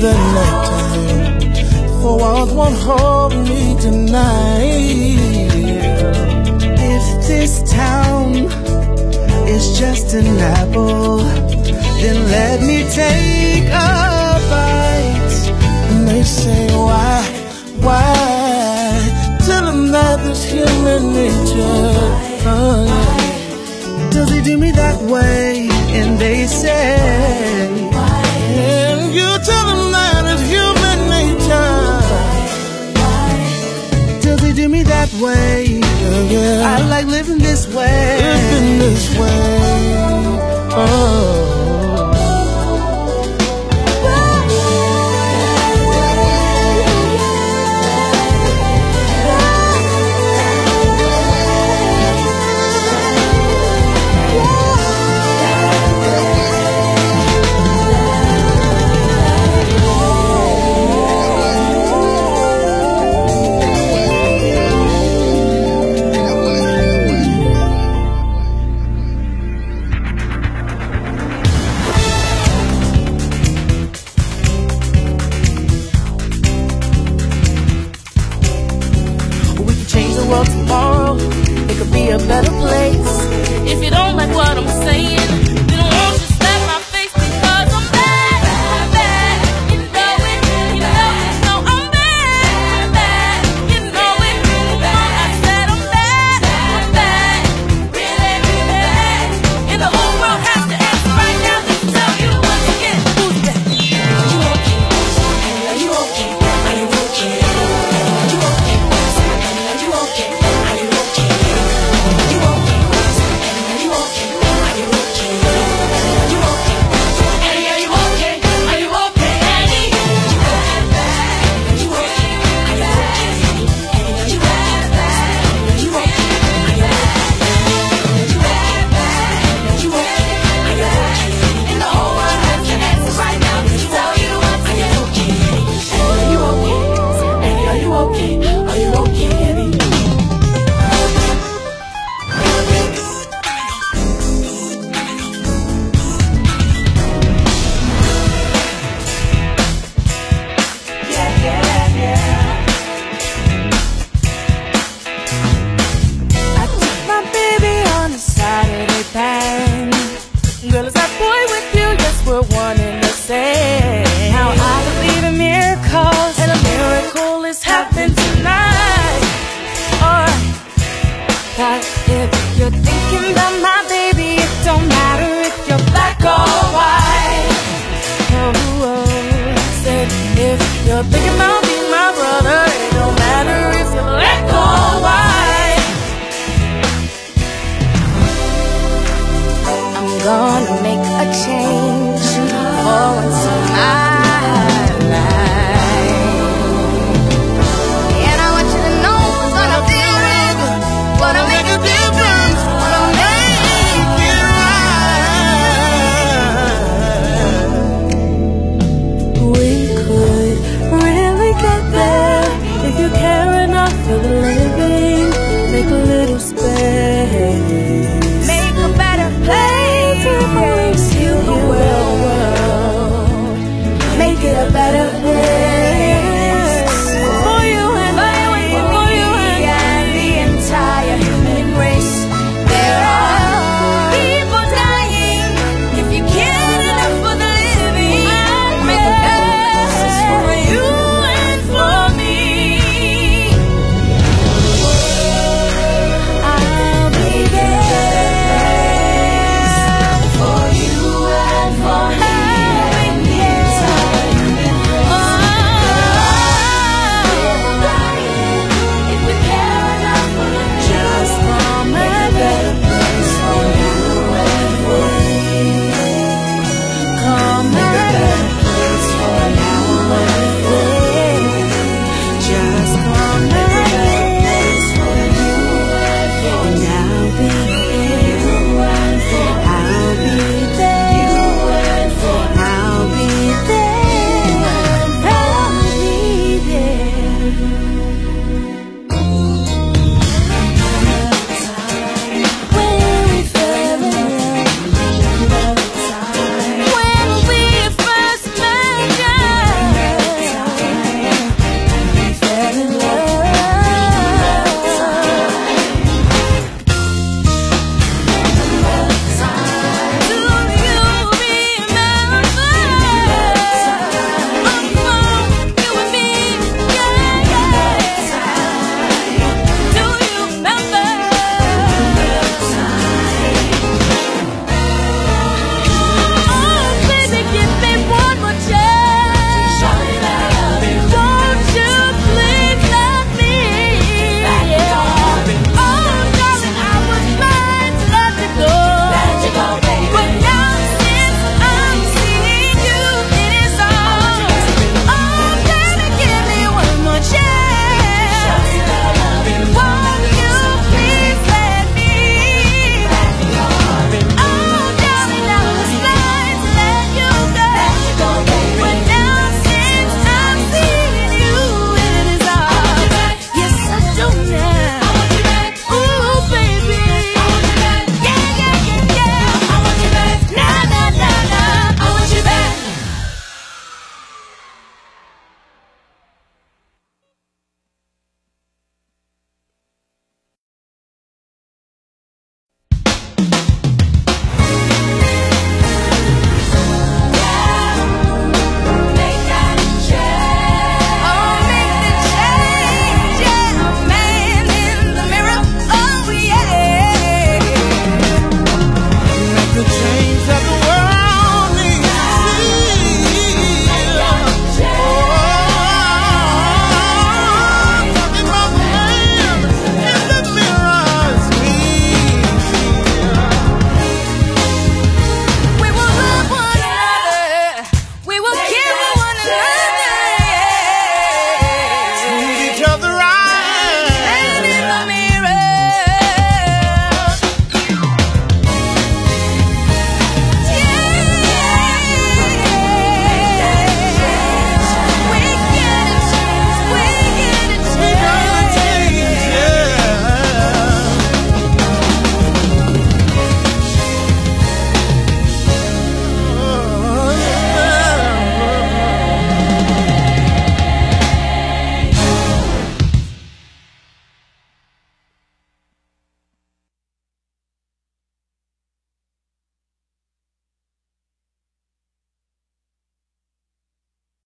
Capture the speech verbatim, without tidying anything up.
the night time, for what won't hold me tonight. If this town is just an apple, then let me take a bite. And they say why, why, tell them that it's human nature. Oh, does he do me that way? And they say, and you tell them that it's human nature. Does it do me that way? Yeah, yeah. I like living this way. Living this way. Oh. Gonna make a change for what's mine.